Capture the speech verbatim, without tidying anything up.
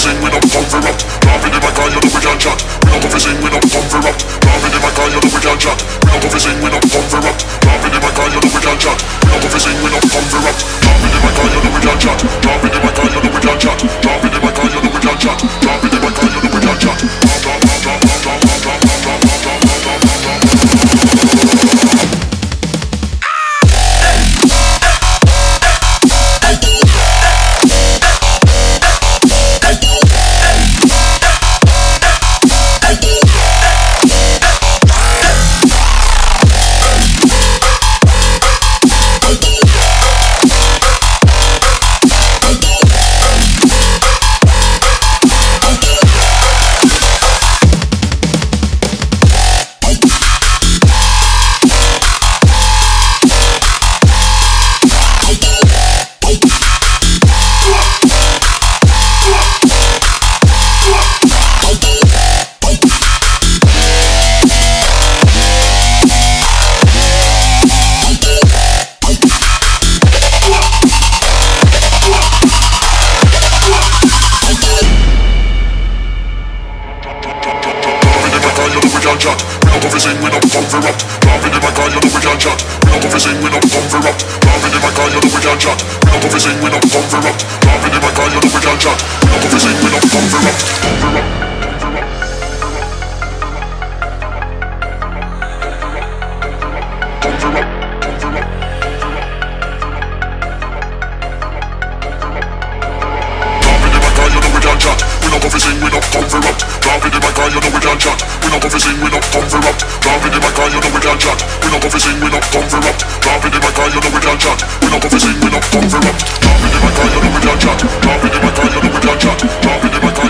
sing, we don't come for rot. Laughing in my car, you know we can't chat. We don't come for sing, we don't come for rot. Laughing in my car, you know we can't chat. We don't come for sing, we don't come for rot. Laughing in my car, you know we can't chat. We don't come for sing, we don't come for rot. Laughing in my car, you know we can't chat. Laughing in my car, you know we can't chat. Laughing in my car, you know we can't chat. Laughing in my car, you know we can't chat. Drop it in my car, you know we can't chat. Drop it in my car, you know we can't chat. Drop it in my car, you know we can't chat.